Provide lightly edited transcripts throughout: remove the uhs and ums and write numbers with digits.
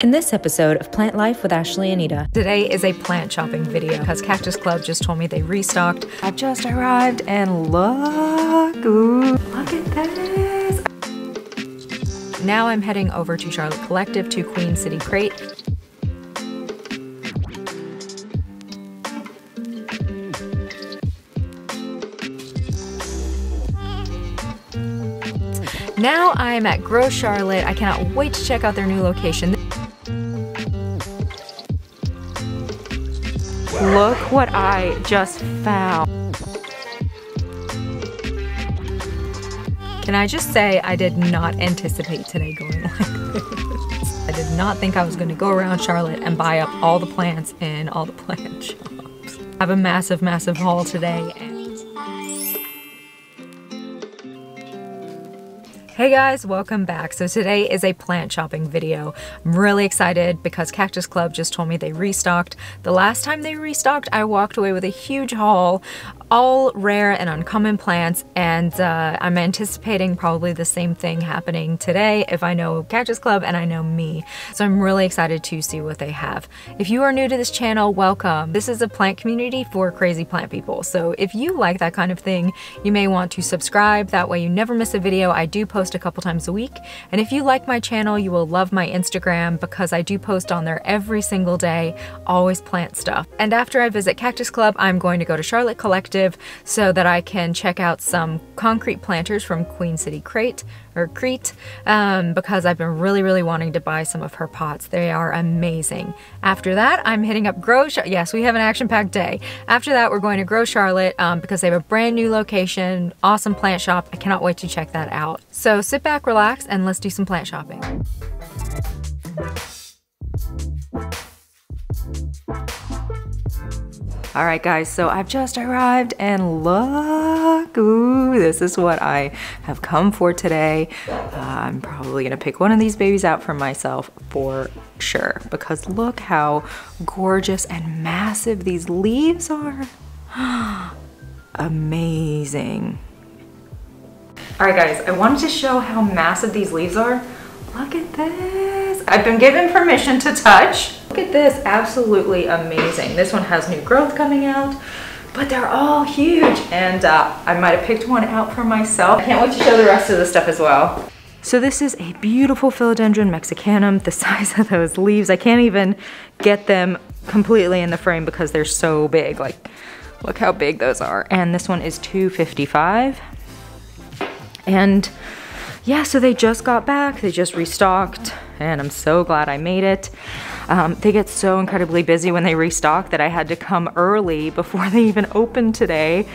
In this episode of Plant Life with Ashley Anita. Today is a plant shopping video because Cactus Club just told me they restocked. I just arrived and look at this. Now I'm heading over to Charlotte Collective to Queen City Crate. Now I'm at Grow Charlotte. I cannot wait to check out their new location. Look what I just found. Can I just say I did not anticipate today going like this. I did not think I was going to go around Charlotte and buy up all the plants in all the plant shops. I have a massive, massive haul today. Hey guys, welcome back. So today is a plant shopping video. I'm really excited because Cactus Club just told me they restocked. The last time they restocked, I walked away with a huge haul, all rare and uncommon plants, and I'm anticipating probably the same thing happening today if I know Cactus Club and I know me. So I'm really excited to see what they have. If you are new to this channel, welcome. This is a plant community for crazy plant people. So if you like that kind of thing, you may want to subscribe. That way you never miss a video. I do post a couple times a week, and if you like my channel you will love my Instagram because I do post on there every single day, always plant stuff. And after I visit Cactus Club I'm going to go to Charlotte Collective so that I can check out some concrete planters from Queen City Crate or Crete because I've been really wanting to buy some of her pots. They are amazing. After that I'm hitting up Grow Charlotte. Yes, we have an action-packed day. After that we're going to Grow Charlotte because they have a brand new location, awesome plant shop. I cannot wait to check that out. So sit back, relax, and let's do some plant shopping. All right guys, so I've just arrived and look, ooh, this is what I have come for today. I'm probably gonna pick one of these babies out for myself for sure, because look how gorgeous and massive these leaves are. Amazing. All right guys, I wanted to show how massive these leaves are. Look at this. I've been given permission to touch. Look at this, absolutely amazing. This one has new growth coming out, but they're all huge. And I might've picked one out for myself. I can't wait to show the rest of this stuff as well. So this is a beautiful Philodendron mexicanum, the size of those leaves. I can't even get them completely in the frame because they're so big. Like, look how big those are. And this one is 255. And yeah, so they just got back, they just restocked, and I'm so glad I made it. They get so incredibly busy when they restock that I had to come early before they even opened today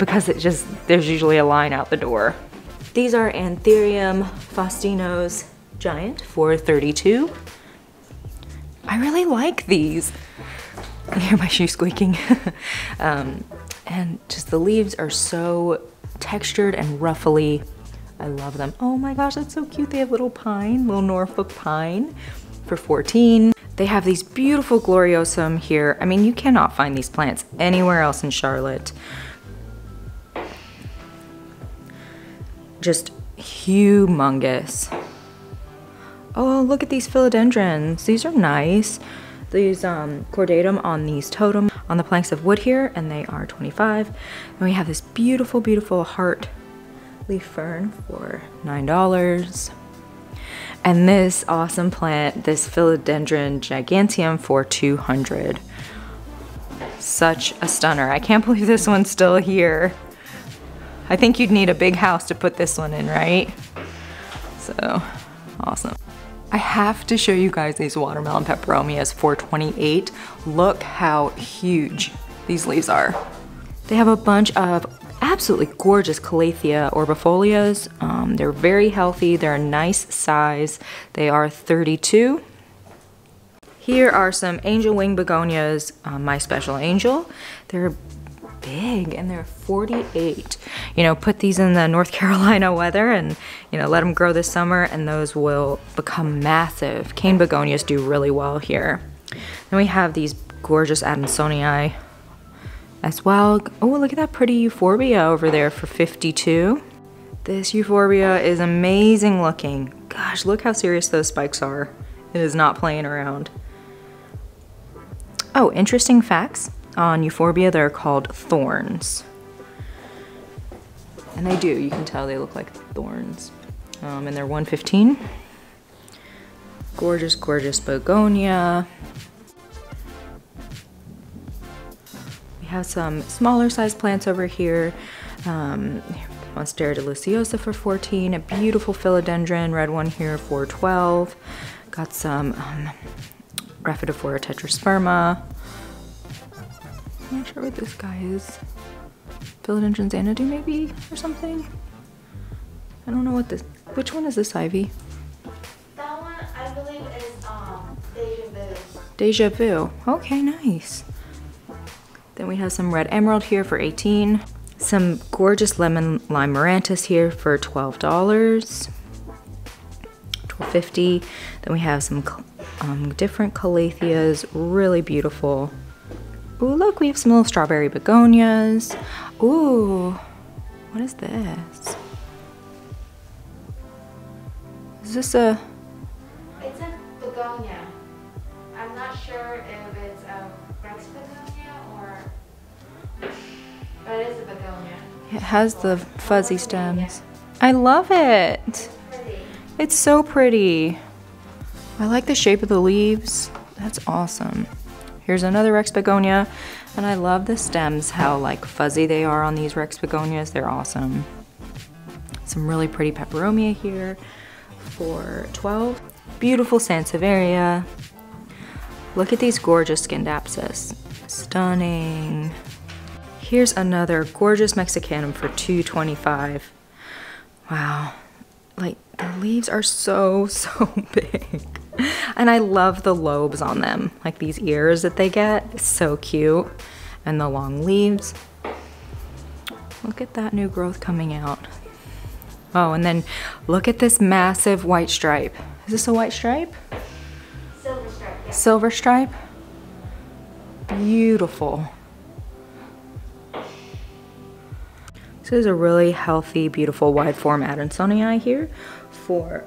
because there's usually a line out the door. These are Anthurium Faustinos Giant 432. I really like these. I hear my shoe squeaking. And just the leaves are so textured and ruffly. I love them. Oh my gosh, that's so cute. They have little pine, little Norfolk pine for 14. They have these beautiful gloriosum here. I mean, you cannot find these plants anywhere else in Charlotte. Just humongous. Oh, look at these philodendrons. These are nice. These cordatum on these totem on the planks of wood here, and they are 25. And we have this beautiful, beautiful heart leaf fern for $9. And this awesome plant, this Philodendron giganteum for 200. Such a stunner. I can't believe this one's still here. I think you'd need a big house to put this one in, right? So awesome. I have to show you guys these watermelon peperomias for 28. Look how huge these leaves are. They have a bunch of absolutely gorgeous Calathea orbifolias. They're very healthy. They're a nice size. They are 32. Here are some angel wing begonias, my special angel. They're big and they're 48. You know, put these in the North Carolina weather and, you know, let them grow this summer and those will become massive. Cane begonias do really well here. Then we have these gorgeous Adansonii as well. Oh, look at that pretty Euphorbia over there for 52. This Euphorbia is amazing looking. Gosh, look how serious those spikes are. It is not playing around. Oh, interesting facts on Euphorbia, they're called thorns. And they do, you can tell they look like thorns. And they're 115. Gorgeous, gorgeous begonia. We have some smaller sized plants over here. Monstera deliciosa for 14, a beautiful philodendron, red one here for 12. Got some Raphidophora tetrasperma. I'm not sure what this guy is. Philodendron xanadu maybe, or something? I don't know what this, which one is this ivy? That one, I believe, is Deja Vu. Deja Vu, okay, nice. Then we have some Red Emerald here for 18. Some gorgeous lemon lime marantas here for $12, $12.50. Then we have some different Calatheas, really beautiful. Ooh, look, we have some little strawberry begonias. Ooh, what is this? Is this a? It's a begonia. I'm not sure if it's a Rex begonia or, but it is a begonia. It has the fuzzy stems. I love it. It's pretty. It's so pretty. I like the shape of the leaves. That's awesome. Here's another Rex begonia, and I love the stems, how like fuzzy they are on these Rex begonias. They're awesome. Some really pretty peperomia here for 12. Beautiful Sansevieria. Look at these gorgeous Scindapsis. Stunning. Here's another gorgeous mexicanum for $2.25. Wow, like the leaves are so big. And I love the lobes on them, like these ears that they get. It's so cute. And the long leaves. Look at that new growth coming out. Oh, and then look at this massive white stripe. Is this a white stripe? Silver stripe, yeah. Silver stripe. Beautiful. This is a really healthy, beautiful wide form Adansonii here for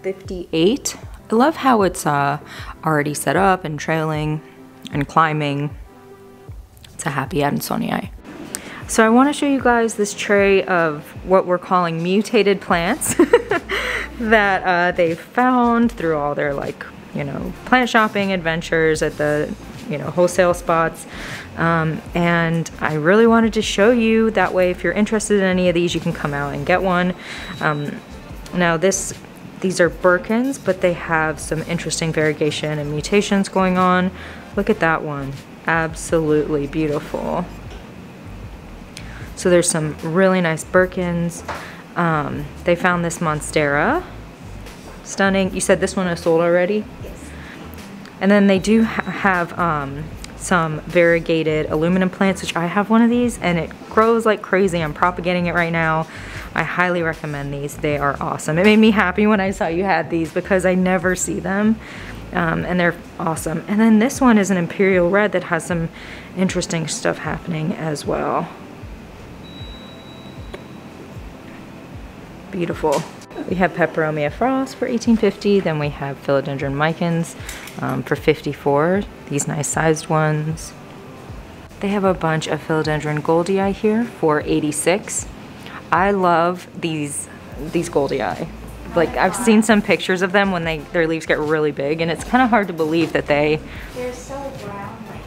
$58. I love how it's already set up and trailing and climbing. It's a happy Adansonii. So I want to show you guys this tray of what we're calling mutated plants that they've found through all their plant shopping adventures at the wholesale spots. And I really wanted to show you that way. If you're interested in any of these, you can come out and get one. Now these are Birkins, but they have some interesting variegation and mutations going on. Look at that one, absolutely beautiful. So there's some really nice Birkins. They found this Monstera, stunning. You said this one is sold already? Yes. And then they do have some variegated aluminum plants, which I have one of these and it grows like crazy. I'm propagating it right now. I highly recommend these. They are awesome. It made me happy when I saw you had these because I never see them. And they're awesome. And then this one is an Imperial Red that has some interesting stuff happening as well. Beautiful. We have Peperomia Frost for $18.50. Then we have Philodendron Micans for $54. These nice sized ones. They have a bunch of Philodendron Goldii here for $86. I love these Goldii. Like, I've seen some pictures of them when their leaves get really big, and it's kind of hard to believe that they're so brown. Like,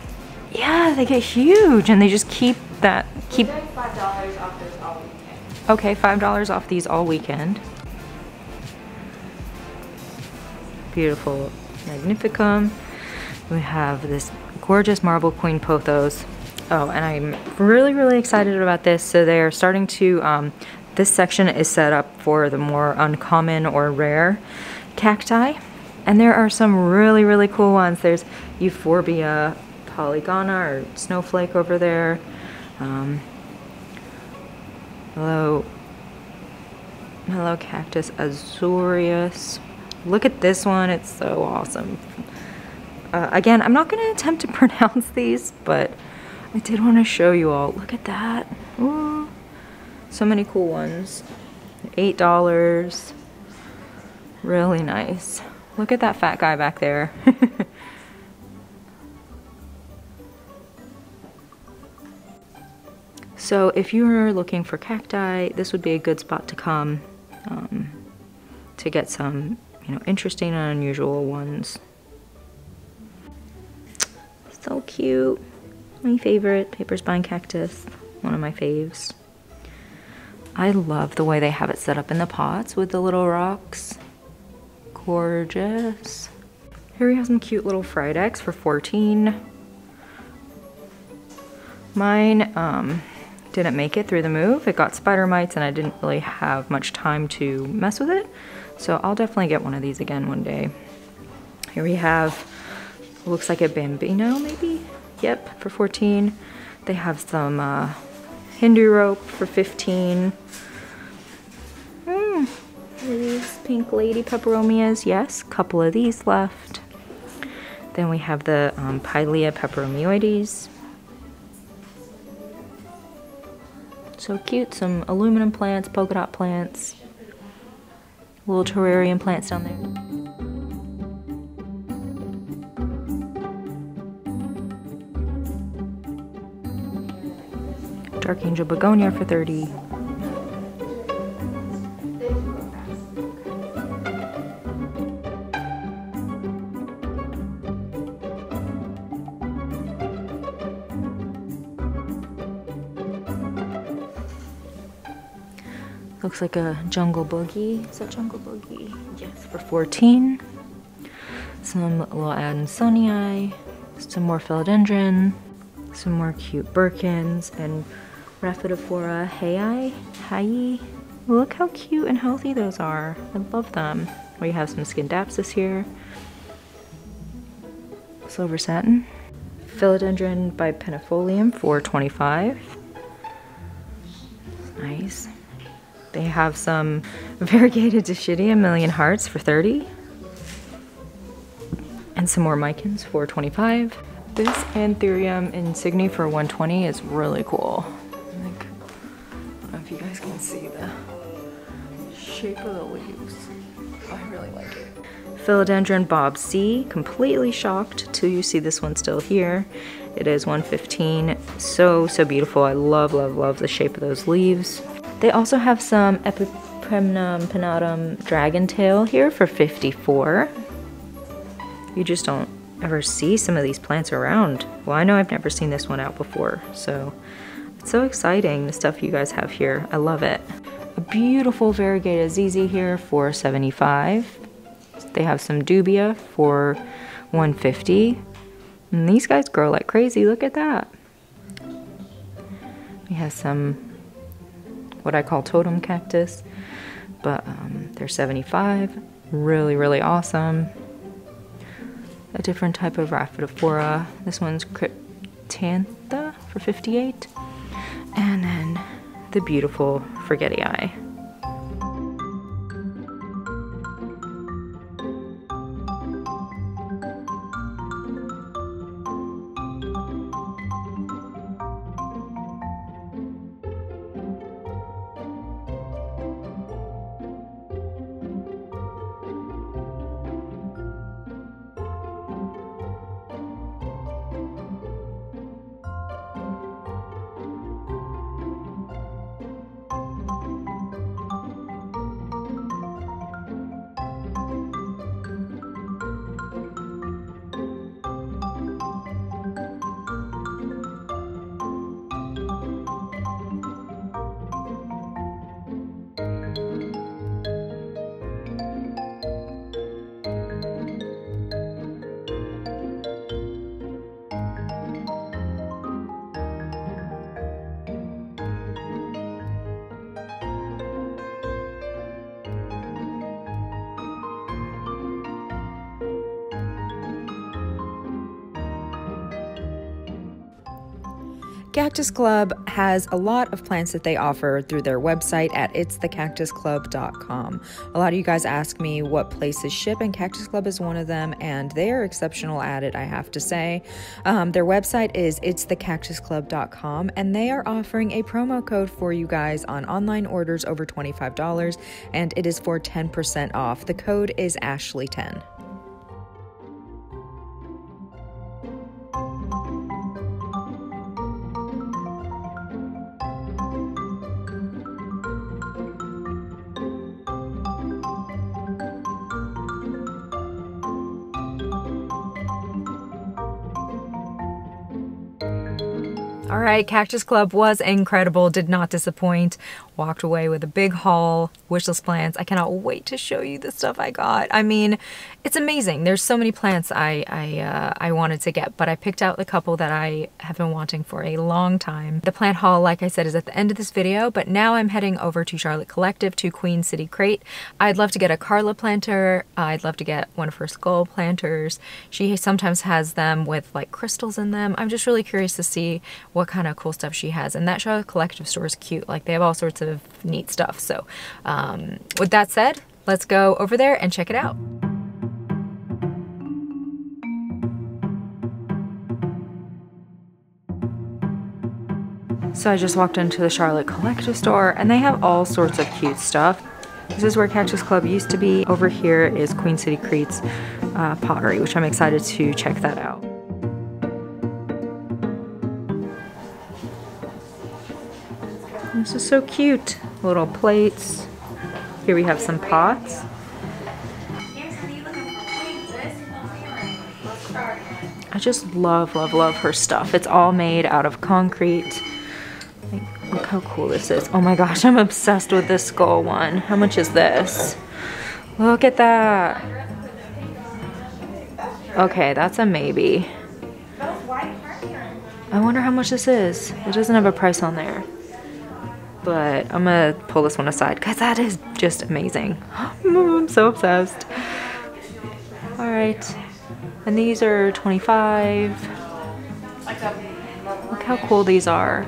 yeah, they get huge, and they just keep. We're doing $5 off those all weekend. Okay, $5 off these all weekend. Beautiful Magnificum. We have this gorgeous Marble Queen Pothos. Oh, and I'm really excited about this. So they're starting to, this section is set up for the more uncommon or rare cacti. And there are some really cool ones. There's Euphorbia polygona or snowflake over there. Hello Cactus azureus. Look at this one, it's so awesome. Again, I'm not gonna attempt to pronounce these, but I did want to show you all. Look at that. Ooh, so many cool ones. $8. Really nice. Look at that fat guy back there. So if you're looking for cacti, this would be a good spot to come to get some, you know, interesting and unusual ones. So cute. My favorite, paper spine cactus, one of my faves. I love the way they have it set up in the pots with the little rocks. Gorgeous. Here we have some cute little fried eggs for $14. Mine didn't make it through the move. It got spider mites and I didn't really have much time to mess with it. So I'll definitely get one of these again one day. Here we have, looks like a Bambino maybe? Yep, for $14. They have some Hindu rope for $15. These pink lady peperomias, yes, couple of these left. Then we have the Pilea peperomioides. So cute, some aluminum plants, polka dot plants, little terrarium plants down there. Angel begonia for $30. Looks like a jungle boogie. Is that jungle boogie? Yes, for $14. Some little Adansonii, some more philodendron, some more cute Birkins, and Raphidophora Forgetii. Look how cute and healthy those are. I love them. We have some Skindapsis here. Silver satin. Philodendron bipenifolium for $25. Nice. They have some variegated Dischidia million hearts for $30. And some more Mycans for $25. This Anthurium insigne for $120 is really cool. You guys can see the shape of the leaves. I really like it. Philodendron Bob C. Completely shocked till you see this one still here. It is $115. So beautiful. I love the shape of those leaves. They also have some Epipremnum pinnatum dragon tail here for $54. You just don't ever see some of these plants around. Well, I know I've never seen this one out before, so. So exciting, the stuff you guys have here. I love it. A beautiful variegated ZZ here for $75. They have some dubia for $150. And these guys grow like crazy. Look at that. We have some what I call totem cactus, but they're $75. Really awesome. A different type of Raphidophora. This one's Cryptantha for $58. And then the beautiful Forgetii. Cactus Club has a lot of plants that they offer through their website at itsthecactusclub.com. A lot of you guys ask me what places ship, and Cactus Club is one of them, and they are exceptional at it, I have to say. Their website is itsthecactusclub.com, and they are offering a promo code for you guys on online orders over $25, and it is for 10% off. The code is Ashley10. All right, Cactus Club was incredible, did not disappoint. Walked away with a big haul, wishlist plants. I cannot wait to show you the stuff I got. I mean, it's amazing. There's so many plants I wanted to get, but I picked out the couple that I have been wanting for a long time. The plant haul, like I said, is at the end of this video, but now I'm heading over to Charlotte Collective to Queen City Crate. I'd love to get a Carla planter. I'd love to get one of her skull planters. She sometimes has them with like crystals in them. I'm just really curious to see what kind of cool stuff she has. And that Charlotte Collective store is cute. Like they have all sorts of neat stuff. So with that said, let's go over there and check it out. So I just walked into the Charlotte Collective store and they have all sorts of cute stuff. This is where Cactus Club used to be. Over here is Queen City Crate's pottery, which I'm excited to check that out. This is so cute. Little plates. Here we have some pots. I just love her stuff. It's all made out of concrete. Like, look how cool this is. Oh my gosh, I'm obsessed with this skull one. How much is this? Look at that. Okay, that's a maybe. I wonder how much this is. It doesn't have a price on there. But I'm gonna pull this one aside because that is just amazing. I'm so obsessed. All right, and these are 25. Look how cool these are.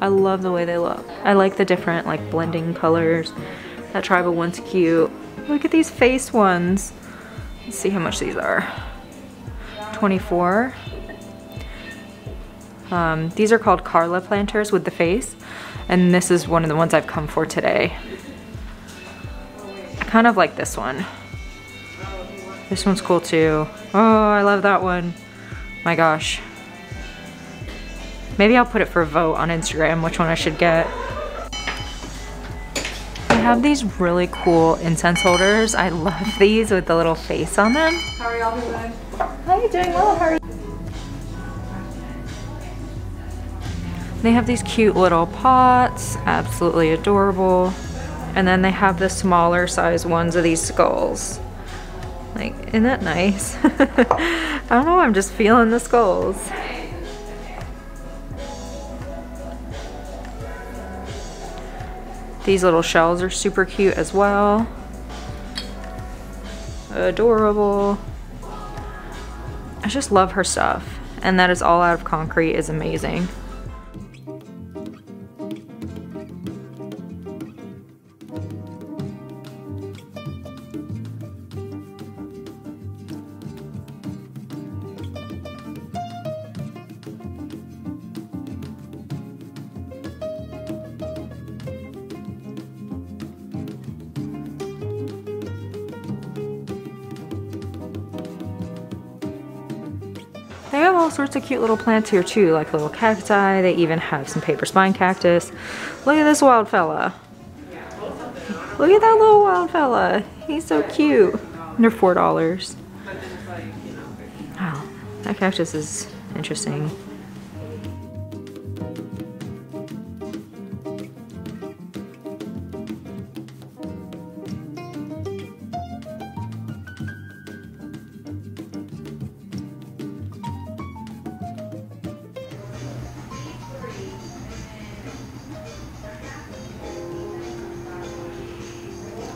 I love the way they look. I like the different like blending colors. That tribal one's cute. Look at these face ones. Let's see how much these are. 24. These are called Carla planters with the face. And this is one of the ones I've come for today. I kind of like this one. This one's cool too. Oh, I love that one. My gosh. Maybe I'll put it for a vote on Instagram, which one I should get. They have these really cool incense holders. I love these with the little face on them. How are y'all doing? How are you doing? Well, how are you? They have these cute little pots, absolutely adorable. And then they have the smaller size ones of these skulls. Like, isn't that nice? I don't know, I'm just feeling the skulls. These little shells are super cute as well. Adorable. I just love her stuff. And that is all out of concrete is amazing. They have all sorts of cute little plants here too, like little cacti. They even have some paper spine cactus. Look at this wild fella. Look at that little wild fella. He's so cute. And they're $4. Wow, that cactus is interesting.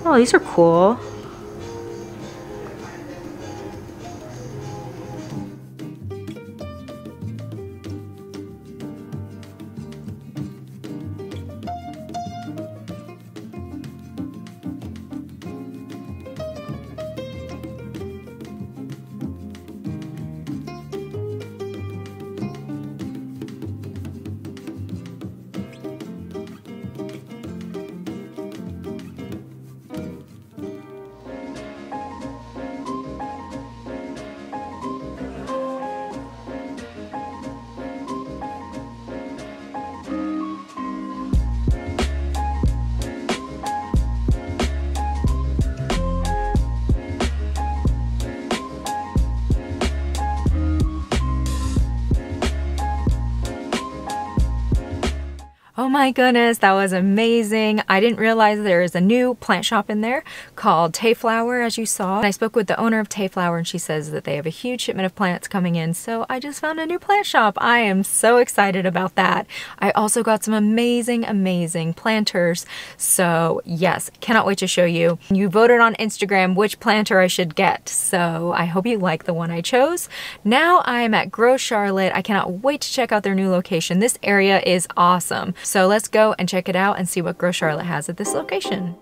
Oh, these are cool. my goodness, that was amazing. I didn't realize there is a new plant shop in there called Tayflower, as you saw. And I spoke with the owner of Tayflower and she says that they have a huge shipment of plants coming in. So I just found a new plant shop. I am so excited about that. I also got some amazing, amazing planters. So yes, cannot wait to show you. You voted on Instagram which planter I should get. So I hope you like the one I chose. Now I'm at Grow Charlotte. I cannot wait to check out their new location. This area is awesome. So let's go and check it out and see what Grow Charlotte has at this location.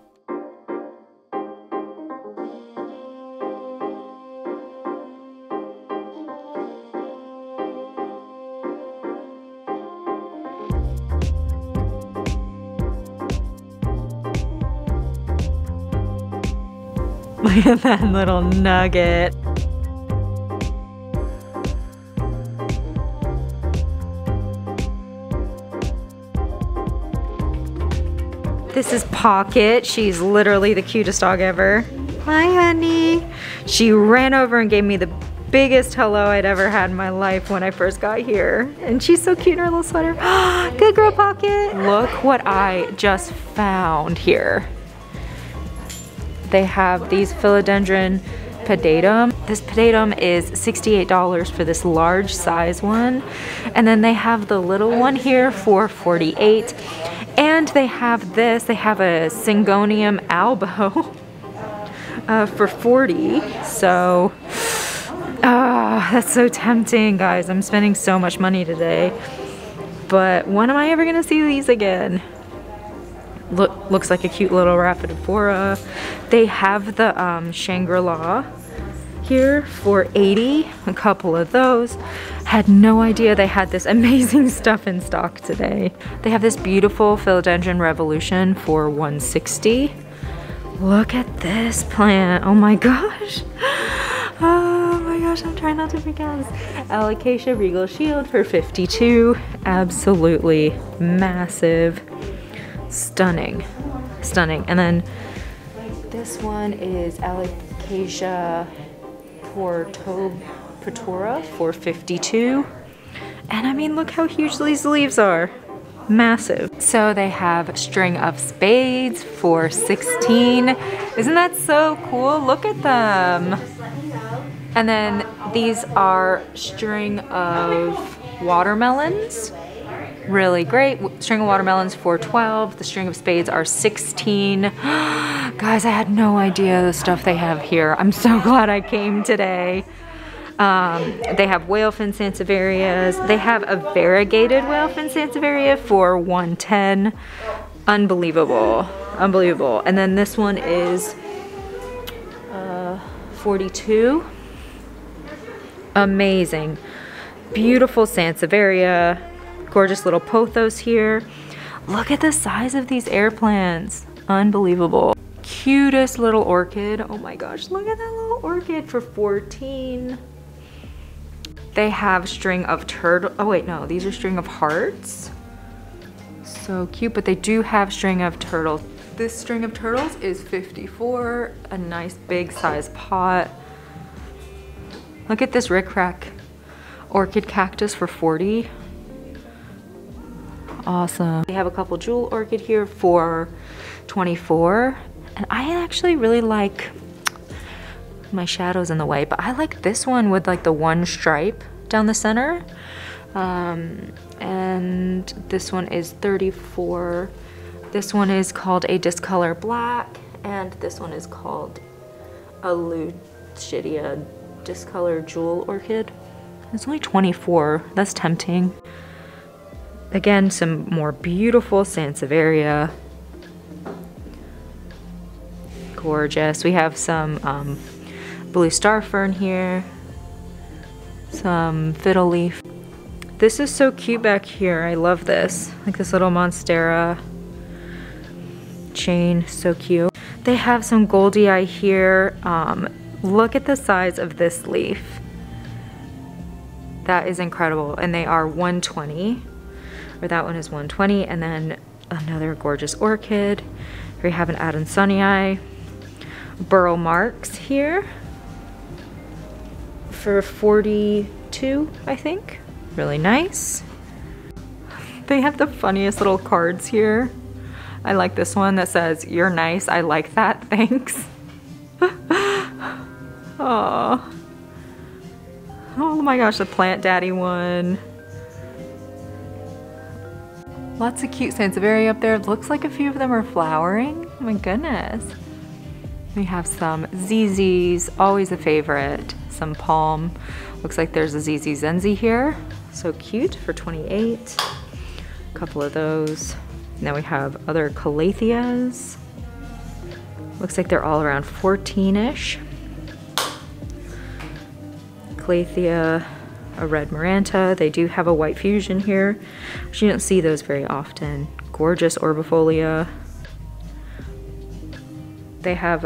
Look at that little nugget. This is Pocket. She's literally the cutest dog ever. Hi, honey. She ran over and gave me the biggest hello I'd ever had in my life when I first got here. And she's so cute in her little sweater. Good girl, Pocket. Look what I just found here. They have these Philodendron pedatum. This pedatum is $68 for this large size one. And then they have the little one here for $48. And they have this, they have a Syngonium albo for $40. So, that's so tempting, guys. I'm spending so much money today. But when am I ever gonna see these again? Looks like a cute little Raphidophora. They have the Shangri-La here for $80, a couple of those. Had no idea they had this amazing stuff in stock today. They have this beautiful Philodendron Revolution for $160. Look at this plant, oh my gosh. Oh my gosh, I'm trying not to freak out. Alocasia Regal Shield for $52, absolutely massive. Stunning, stunning. And then this one is Alocasia portora for $52. And I mean, look how huge these leaves are, massive. So they have String of Spades for $16. Isn't that so cool? Look at them. And then these are String of Watermelons. Really great. String of Watermelons for $12. The String of Spades are $16. Guys, I had no idea the stuff they have here. I'm so glad I came today. They have whalefin Sansevierias. They have a variegated whalefin Sansevieria for $110. Unbelievable. Unbelievable. And then this one is $42. Amazing. Beautiful Sansevieria. Gorgeous little pothos here. Look at the size of these air plants. Unbelievable. Cutest little orchid. Oh my gosh, look at that little orchid for $14. They have String of Turtle. Oh wait, no, these are String of Hearts. So cute, but they do have String of Turtles. This String of Turtles is $54, a nice big size pot. Look at this rickrack orchid cactus for $40. Awesome. We have a couple jewel orchid here for $24. And I actually really like, my shadow's in the way, but I like this one with like the one stripe down the center. And this one is $34. This one is called a Discolor Black. And this one is called a Lucidia Discolor Jewel Orchid. It's only $24, that's tempting. Again, some more beautiful Sansevieria. Gorgeous. We have some blue star fern here, some fiddle leaf. This is so cute back here. I love this. Like this little Monstera chain, so cute. They have some Goldii here. Look at the size of this leaf. That is incredible. And they are $120. Or that one is $120, and then another gorgeous orchid. Here we have an Adansonii. Burl Marks here for $42, I think. Really nice. They have the funniest little cards here. I like this one that says, "You're nice, I like that, thanks." Aww. Oh my gosh, the Plant Daddy one. Lots of cute Sansevieria up there. Looks like a few of them are flowering. Oh my goodness. We have some ZZs, always a favorite. Some palm. Looks like there's a ZZ Zenzi here. So cute for 28. A couple of those. And then we have other Calatheas. Looks like they're all around 14-ish. Calathea, a red Maranta. They do have a white fusion here. You don't see those very often. Gorgeous Orbifolia. They have,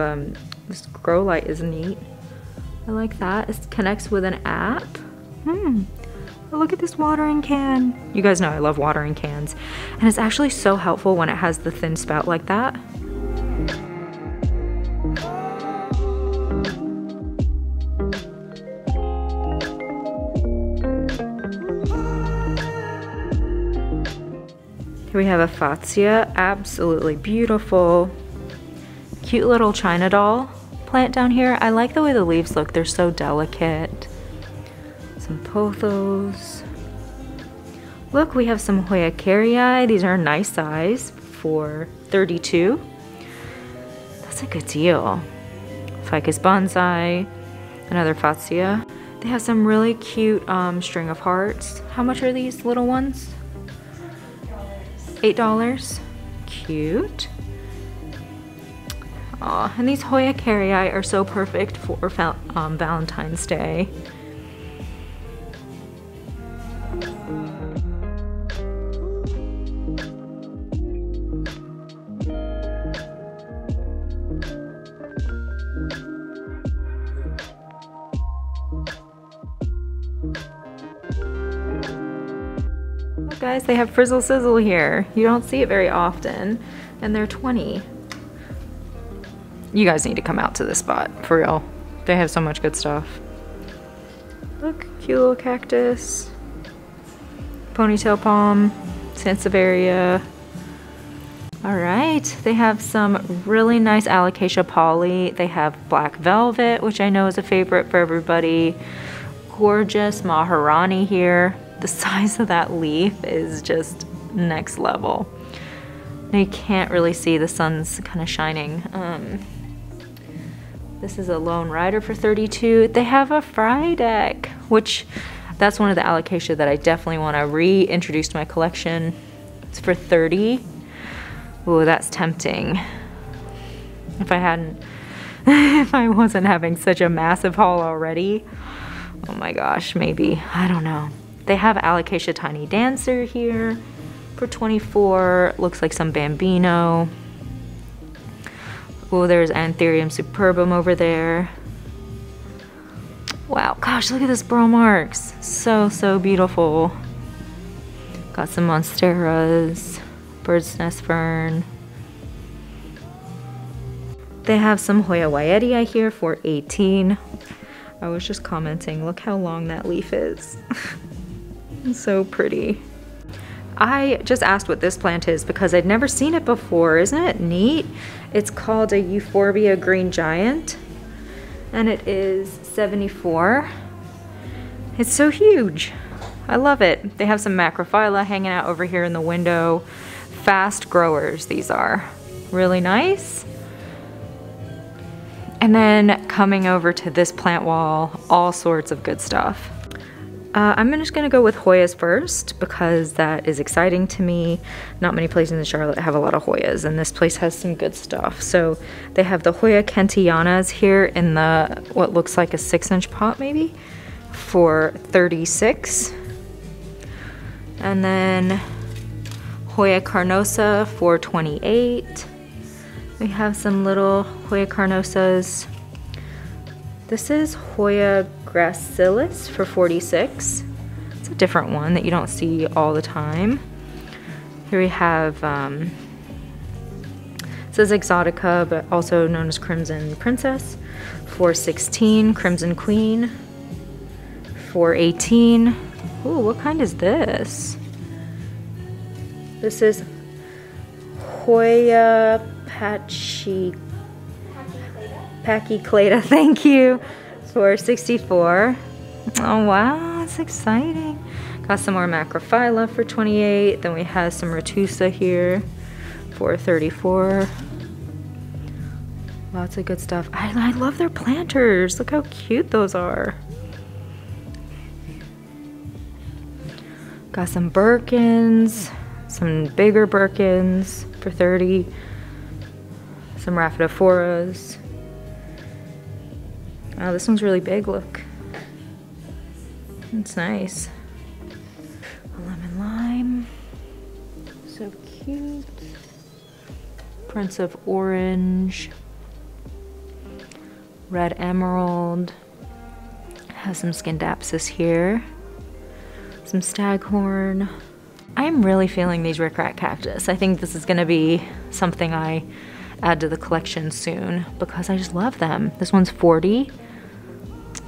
this grow light is neat. I like that. It connects with an app. Oh, look at this watering can. You guys know I love watering cans. And it's actually so helpful when it has the thin spout like that. Here we have a Fatsia, absolutely beautiful. Cute little China doll plant down here. I like the way the leaves look, they're so delicate. Some pothos. Look, we have some Hoiacarii. These are nice size for 32. That's a good deal. Ficus bonsai, another Fatsia. They have some really cute string of hearts. How much are these little ones? $8. Cute. Aw, and these Hoiacarii are so perfect for Valentine's Day. Guys, they have Frizzle Sizzle here. You don't see it very often, and they're 20. You guys need to come out to this spot, for real. They have so much good stuff. Look, cute little cactus. Ponytail palm, Sansevieria. All right, they have some really nice Alocasia Polly. They have Black Velvet, which I know is a favorite for everybody. Gorgeous Maharani here. The size of that leaf is just next level. Now you can't really see, the sun's kind of shining. This is a Lone Rider for 32. They have a Frydeck, which that's one of the Alocasia that I definitely want to reintroduce to my collection. It's for 30. Ooh, that's tempting. If I hadn't, if I wasn't having such a massive haul already. Oh my gosh, maybe, I don't know. They have Alocasia Tiny Dancer here for 24. Looks like some Bambino. Oh, there's Anthurium Superbum over there. Wow, gosh, look at this burl marks. So, so beautiful. Got some Monsteras, Bird's Nest Fern. They have some Hoya Wyetii here for 18. I was just commenting, look how long that leaf is. So pretty. I just asked what this plant is because I'd never seen it before. Isn't it neat? It's called a Euphorbia Green Giant and it is 74. It's so huge. I love it. They have some Macrophylla hanging out over here in the window. Fast growers, these are. Really nice. And then coming over to this plant wall, all sorts of good stuff. I'm just gonna go with Hoyas first because that is exciting to me. Not many places in Charlotte have a lot of Hoyas and this place has some good stuff. So they have the Hoya Kentianas here in the, what looks like a 6-inch pot maybe, for 36. And then Hoya Carnosa for 28. We have some little Hoya Carnosas. This is Hoya gracilis for 46. It's a different one that you don't see all the time. Here we have, it says Exotica, but also known as Crimson Princess for 16, Crimson Queen for 18. Ooh, what kind is this? This is Hoya Pachyclata, thank you, for $64. Oh wow, it's exciting. Got some more Macrophylla for $28. Then we have some Retusa here for $34. Lots of good stuff. I love their planters. Look how cute those are. Got some Birkins, some bigger Birkins for $30. Some Raphidophoras. Wow, this one's really big, look. It's nice. A lemon lime, so cute. Prince of Orange. Red Emerald. Has some Skindapsis here. Some Staghorn. I'm really feeling these Rickrack cactus. I think this is gonna be something I add to the collection soon because I just love them. This one's $40.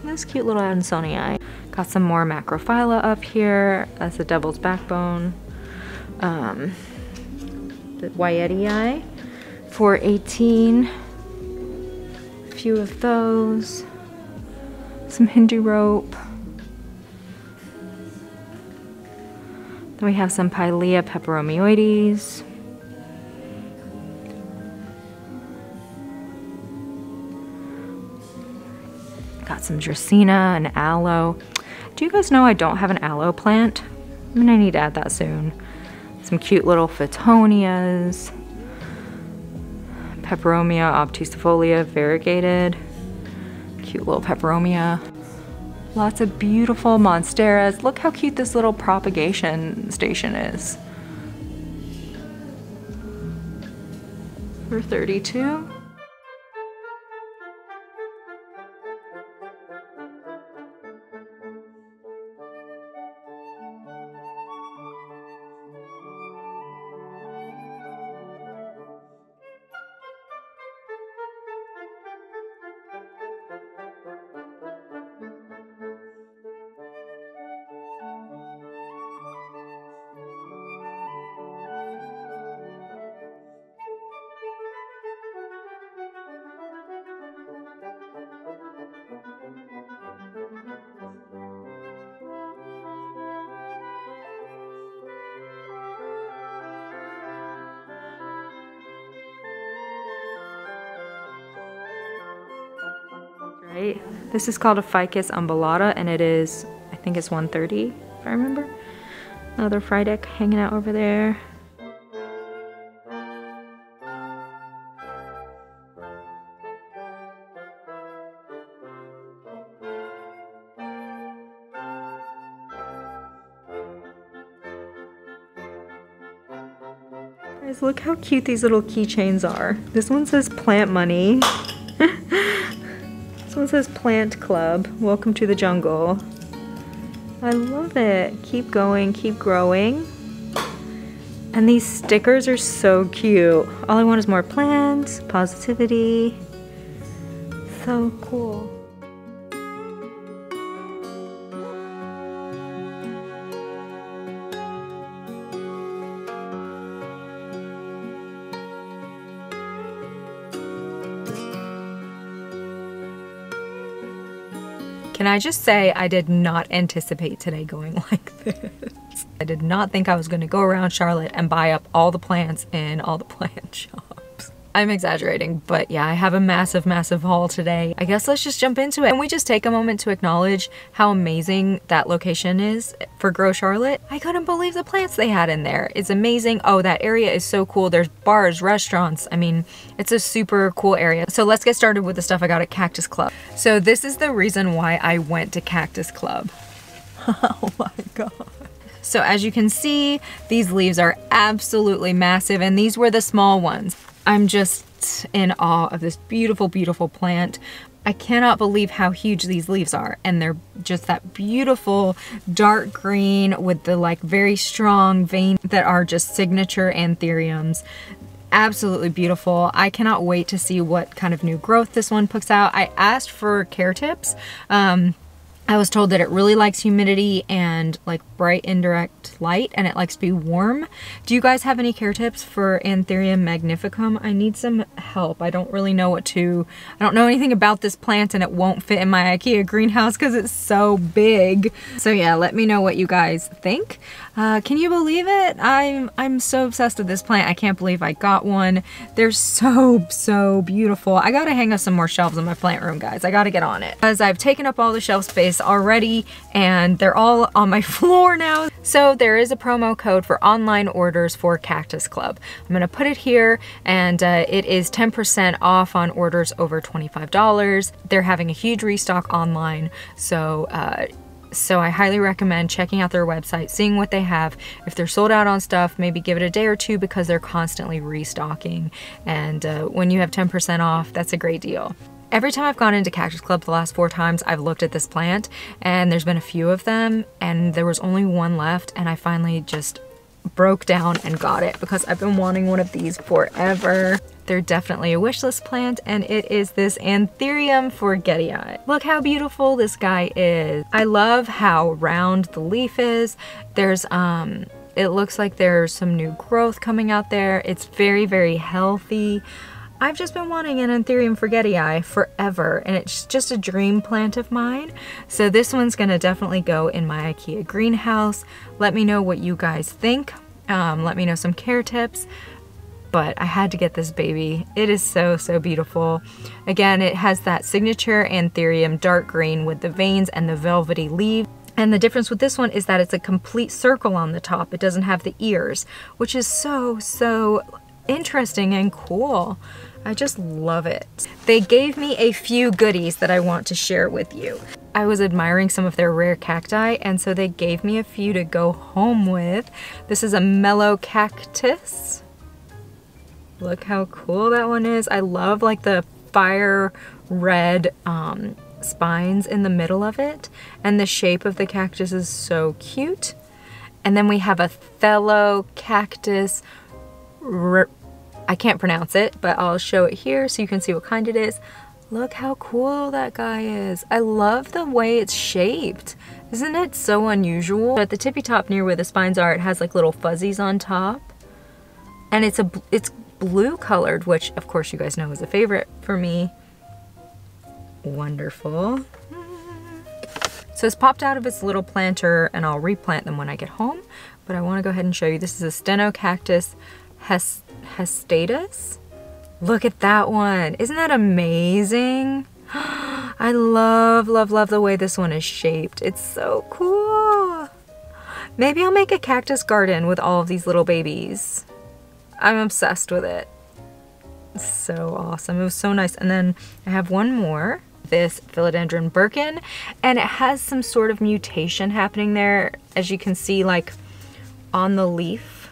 This cute little Adansonii. Got some more Macrophylla up here. That's a Devil's Backbone. The Wyetii for $18. A few of those. Some Hindu rope. Then we have some Pilea peperomioides. Got some Dracaena and aloe. Do you guys know I don't have an aloe plant? I mean, I need to add that soon. Some cute little Phytonias. Peperomia obtusifolia variegated. Cute little Peperomia. Lots of beautiful Monsteras. Look how cute this little propagation station is. For $32. This is called a Ficus umbellata, and it is, I think it's $130, if I remember. Another Frydeck hanging out over there. Guys, look how cute these little keychains are. This one says Plant Money. This one says Plant Club. Welcome to the jungle. I love it. Keep going, keep growing. And these stickers are so cute. All I want is more plants, positivity. So cool. Can I just say I did not anticipate today going like this. I did not think I was going to go around Charlotte and buy up all the plants in all the plant shops. I'm exaggerating, but yeah, I have a massive, massive haul today. I guess let's just jump into it. Can we just take a moment to acknowledge how amazing that location is for Grow Charlotte? I couldn't believe the plants they had in there. It's amazing. Oh, that area is so cool. There's bars, restaurants. I mean, it's a super cool area. So let's get started with the stuff I got at Cactus Club. So this is the reason why I went to Cactus Club. Oh my God. So as you can see, these leaves are absolutely massive, and these were the small ones. I'm just in awe of this beautiful, beautiful plant. I cannot believe how huge these leaves are, and they're just that beautiful dark green with the like very strong veins that are just signature anthuriums. Absolutely beautiful. I cannot wait to see what kind of new growth this one puts out. I asked for care tips. I was told that it really likes humidity and like bright indirect light, and it likes to be warm. Do you guys have any care tips for Anthurium magnificum? I need some help. I don't really know what to, I don't know anything about this plant, and it won't fit in my IKEA greenhouse because it's so big. So yeah, let me know what you guys think. Can you believe it? I'm so obsessed with this plant. I can't believe I got one. They're so beautiful. I gotta hang up some more shelves in my plant room, guys. I gotta get on it, because I've taken up all the shelf space already and they're all on my floor now. So there is a promo code for online orders for Cactus Club. I'm gonna put it here, and it is 10% off on orders over $25. They're having a huge restock online, so so I highly recommend checking out their website, seeing what they have. If they're sold out on stuff, maybe give it a day or two, because they're constantly restocking. And when you have 10% off, that's a great deal. Every time I've gone into Cactus Club the last 4 times, I've looked at this plant, and there's been a few of them, and there was only one left, and I finally just broke down and got it, because I've been wanting one of these forever. They're definitely a wish list plant, and it is this Anthurium Forgetii. Look how beautiful this guy is. I love how round the leaf is. There's it looks like there's some new growth coming out there. It's very healthy. I've just been wanting an Anthurium Forgetii forever, and it's just a dream plant of mine. So this one's gonna definitely go in my IKEA greenhouse. Let me know what you guys think. Let me know some care tips. But I had to get this baby. It is so beautiful. Again, it has that signature Anthurium dark green with the veins and the velvety leaves. And the difference with this one is that it's a complete circle on the top. It doesn't have the ears, which is so interesting and cool. I just love it. They gave me a few goodies that I want to share with you. I was admiring some of their rare cacti, and so they gave me a few to go home with. This is a mellow cactus. Look how cool that one is. I love like the fire red spines in the middle of it, and the shape of the cactus is so cute. And then we have a Thelocactus. I can't pronounce it, but I'll show it here so you can see what kind it is. Look how cool that guy is. I love the way it's shaped. Isn't it so unusual? At the tippy top near where the spines are, it has like little fuzzies on top. And it's blue colored, which of course you guys know is a favorite for me. Wonderful. So it's popped out of its little planter, and I'll replant them when I get home. But I want to go ahead and show you. This is a Stenocactus hestatus. Look at that one. Isn't that amazing? I love the way this one is shaped. It's so cool. Maybe I'll make a cactus garden with all of these little babies. I'm obsessed with it. It's so awesome. It was so nice. And then I have one more. This Philodendron Birkin, and it has some sort of mutation happening there, as you can see, like on the leaf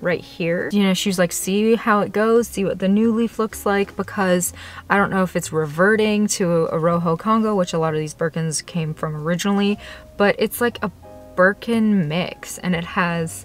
right here. You know, she's like, see how it goes, see what the new leaf looks like, because I don't know if it's reverting to a Rojo Congo, which a lot of these Birkins came from originally, but it's like a Birkin mix, and it has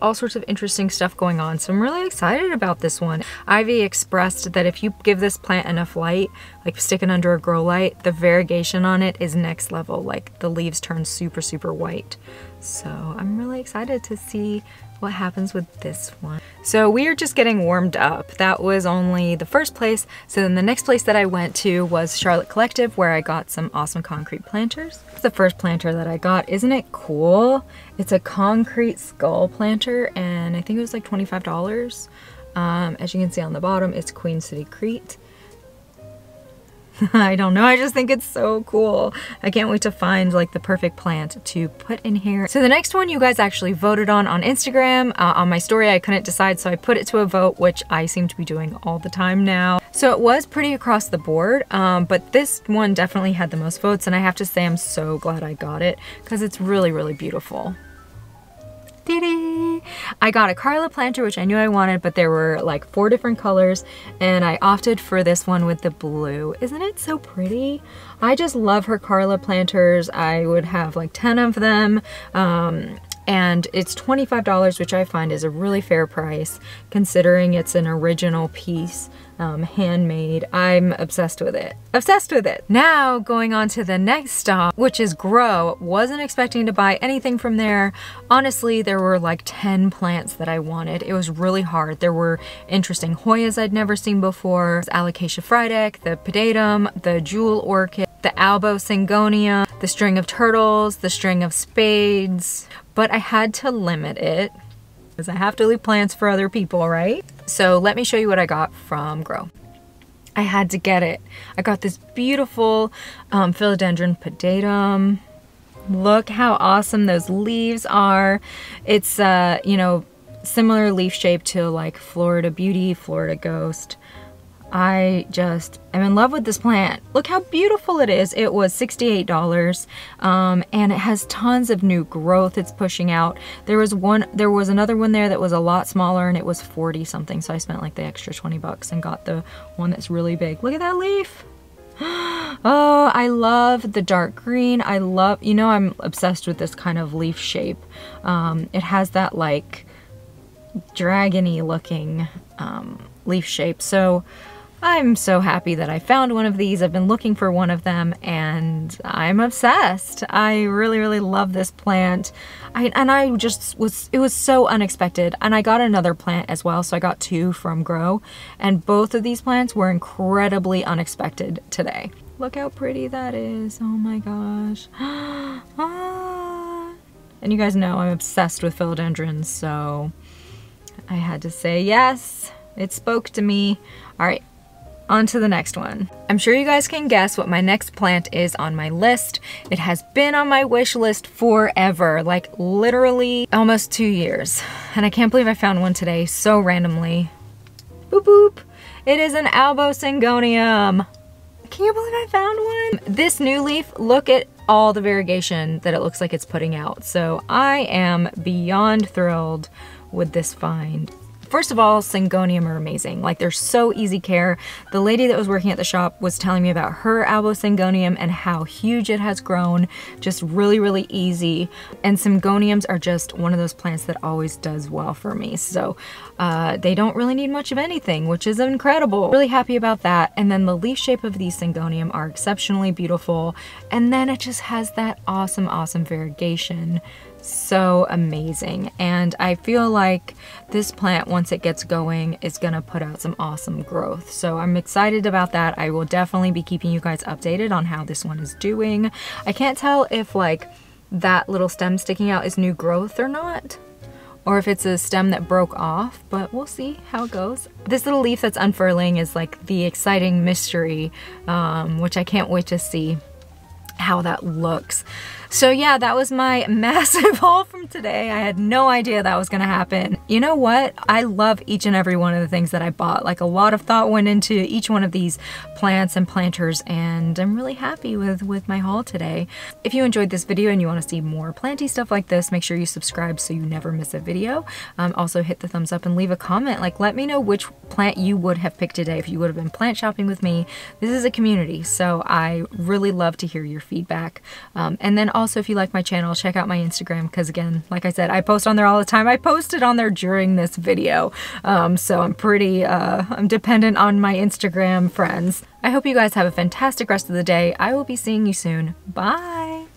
all sorts of interesting stuff going on. So I'm really excited about this one. Ivy expressed that if you give this plant enough light, like sticking under a grow light, the variegation on it is next level. Like the leaves turn super white. So I'm really excited to see what happens with this one. So we are just getting warmed up. That was only the first place. So then the next place that I went to was Charlotte Collective, where I got some awesome concrete planters. The first planter that I got, isn't it cool? It's a concrete skull planter, and I think it was like $25. As you can see on the bottom, it's Queen City Crate. I don't know, I just think it's so cool. I can't wait to find like the perfect plant to put in here. So the next one you guys actually voted on Instagram. On my story, I couldn't decide, so I put it to a vote, which I seem to be doing all the time now. So it was pretty across the board, but this one definitely had the most votes, and I have to say I'm so glad I got it, because it's really beautiful. I got a Carla planter, which I knew I wanted, but there were like 4 different colors, and I opted for this one with the blue. Isn't it so pretty? I just love her Carla planters. I would have like 10 of them, and it's $25, which I find is a really fair price considering it's an original piece. handmade. I'm obsessed with it. Obsessed with it. Now going on to the next stop, which is Grow. Wasn't expecting to buy anything from there. Honestly, there were like 10 plants that I wanted. It was really hard. There were interesting Hoyas I'd never seen before. Alocasia fridek, the Pedatum, the Jewel orchid, the Albo Syngonium, the string of turtles, the string of spades. But I had to limit it because I have to leave plants for other people, right? So let me show you what I got from Grow. I had to get it. I got this beautiful Philodendron Pedatum. Look how awesome those leaves are. It's, you know, similar leaf shape to like Florida Beauty, Florida Ghost. I just am in love with this plant. Look how beautiful it is. It was $68, and it has tons of new growth it's pushing out. There was another one there that was a lot smaller and it was 40 something. So I spent like the extra 20 bucks and got the one that's really big. Look at that leaf. Oh, I love the dark green. I love, you know, I'm obsessed with this kind of leaf shape. It has that like dragony looking leaf shape. So I'm so happy that I found one of these. I've been looking for one of them and I'm obsessed. I really, really love this plant. It was so unexpected. And I got another plant as well. So I got two from Grow and both of these plants were incredibly unexpected today. Look how pretty that is. Oh my gosh. Ah. And you guys know I'm obsessed with philodendrons. So I had to say yes. It spoke to me. All right. On to the next one. I'm sure you guys can guess what my next plant is on my list. It has been on my wish list forever, like literally almost 2 years. And I can't believe I found one today so randomly. Boop boop. It is an Albo Syngonium. Can you believe I found one? This new leaf, look at all the variegation that it looks like it's putting out. So I am beyond thrilled with this find. First of all, Syngonium are amazing. Like they're so easy care. The lady that was working at the shop was telling me about her Albo Syngonium and how huge it has grown. Just really, really easy. And Syngoniums are just one of those plants that always does well for me. So they don't really need much of anything, which is incredible. Really happy about that. And then the leaf shape of these Syngonium are exceptionally beautiful. And then it just has that awesome, awesome variegation. So amazing. And I feel like this plant, once it gets going, is gonna put out some awesome growth. So I'm excited about that. I will definitely be keeping you guys updated on how this one is doing. I can't tell if like that little stem sticking out is new growth or not, or if it's a stem that broke off, but we'll see how it goes. This little leaf that's unfurling is like the exciting mystery, which I can't wait to see how that looks. So yeah, that was my massive haul from today. I had no idea that was gonna happen. You know what? I love each and every one of the things that I bought. Like a lot of thought went into each one of these plants and planters, and I'm really happy with my haul today. If you enjoyed this video and you wanna see more planty stuff like this, make sure you subscribe so you never miss a video. Also hit the thumbs up and leave a comment. Like let me know which plant you would have picked today if you would have been plant shopping with me. This is a community, so I really love to hear your feedback. And then also if you like my channel, check out my Instagram, because again, like I said, I post on there all the time. I posted on there during this video. So I'm pretty, I'm dependent on my Instagram friends. I hope you guys have a fantastic rest of the day. I will be seeing you soon. Bye.